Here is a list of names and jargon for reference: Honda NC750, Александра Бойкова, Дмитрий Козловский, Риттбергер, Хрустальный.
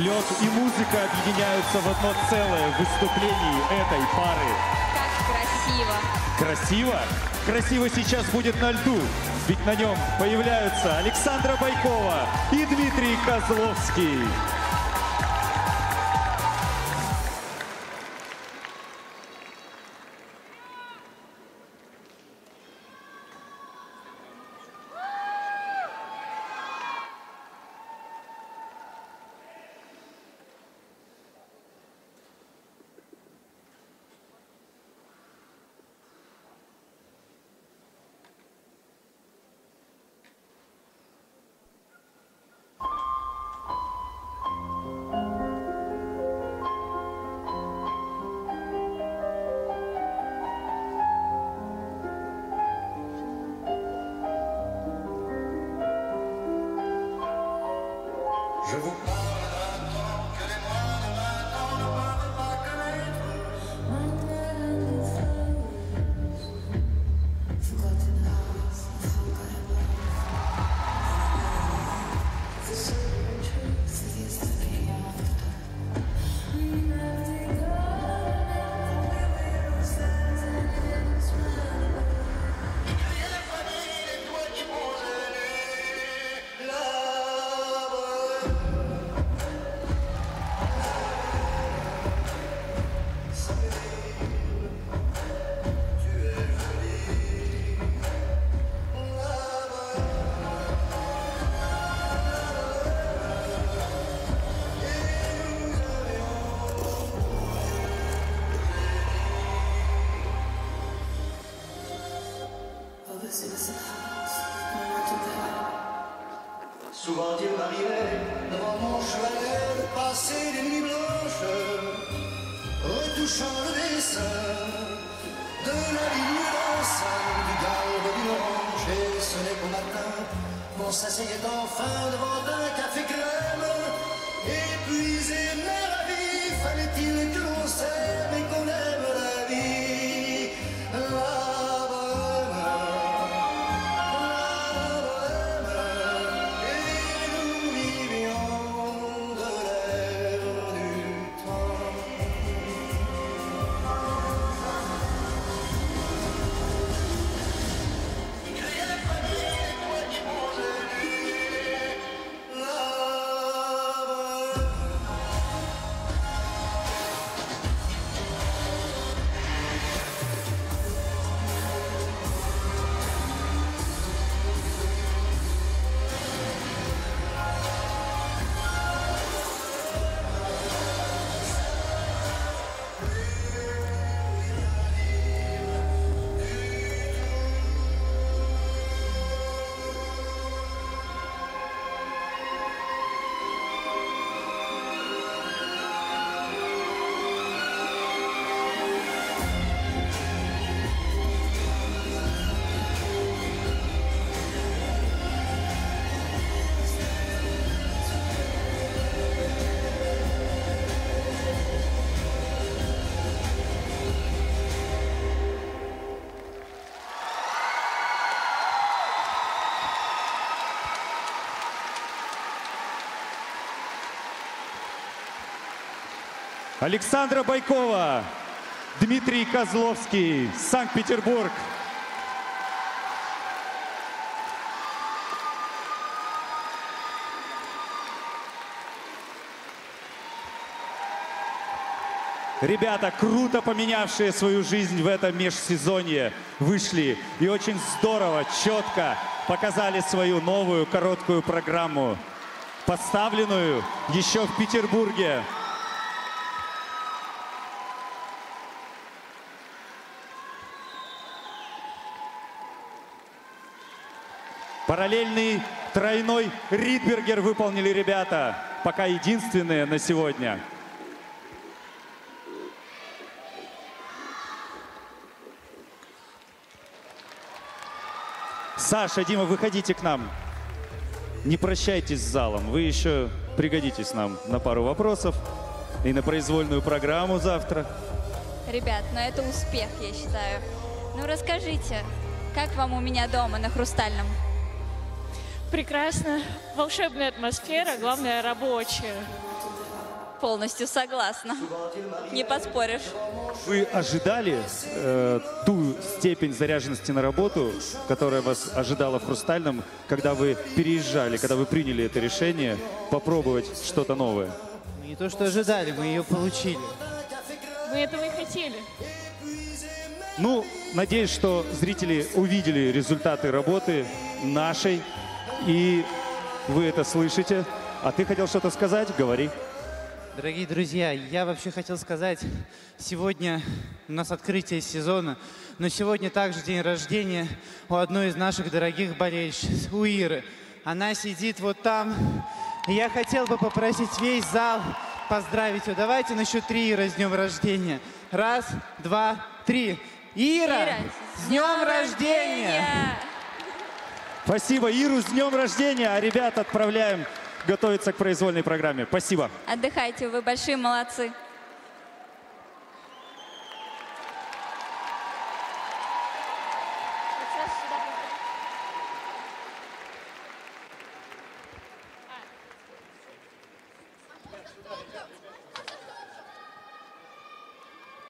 Лед и музыка объединяются в одно целое в выступлении этой пары. Как красиво! Красиво? Красиво сейчас будет на льду, ведь на нем появляются Александра Бойкова и Дмитрий Козловский. Souvent Dieu m'arrivait devant mon chevalet de passer des nuits blanches, retouchant le dessin de la ligne d'enceinte du galbe d'une orange. Et ce n'est qu'au matin qu'on s'asseyait enfin devant un café crème. Épuisé mais ravi, fallait-il que l'on s'aime et qu'on aime la vie. Александра Бойкова, Дмитрий Козловский, Санкт-Петербург. Ребята, круто поменявшие свою жизнь в этом межсезонье, вышли и очень здорово, четко показали свою новую короткую программу, поставленную еще в Петербурге. Параллельный тройной Риттбергер выполнили ребята, пока единственные на сегодня. Саша, Дима, выходите к нам. Не прощайтесь с залом, вы еще пригодитесь нам на пару вопросов и на произвольную программу завтра. Ребят, ну это успех, я считаю. Ну расскажите, как вам у меня дома на Хрустальном? Прекрасно. Волшебная атмосфера, главное, рабочая. Полностью согласна. Не поспоришь. Вы ожидали ту степень заряженности на работу, которая вас ожидала в Хрустальном, когда вы переезжали, когда вы приняли это решение попробовать что-то новое? Мы не то что ожидали, мы ее получили. Мы этого и хотели. Ну, надеюсь, что зрители увидели результаты работы нашей, и вы это слышите. А ты хотел что-то сказать? Говори. Дорогие друзья, я вообще хотел сказать, сегодня у нас открытие сезона, но сегодня также день рождения у одной из наших дорогих болельщиц, у Иры. Она сидит вот там. Я хотел бы попросить весь зал поздравить ее. Давайте на счет три, Ира, с днем рождения. Раз, два, три. Ира, с днем рождения! Спасибо, Иру, с днем рождения! А ребят отправляем готовиться к произвольной программе. Спасибо. Отдыхайте, вы большие молодцы.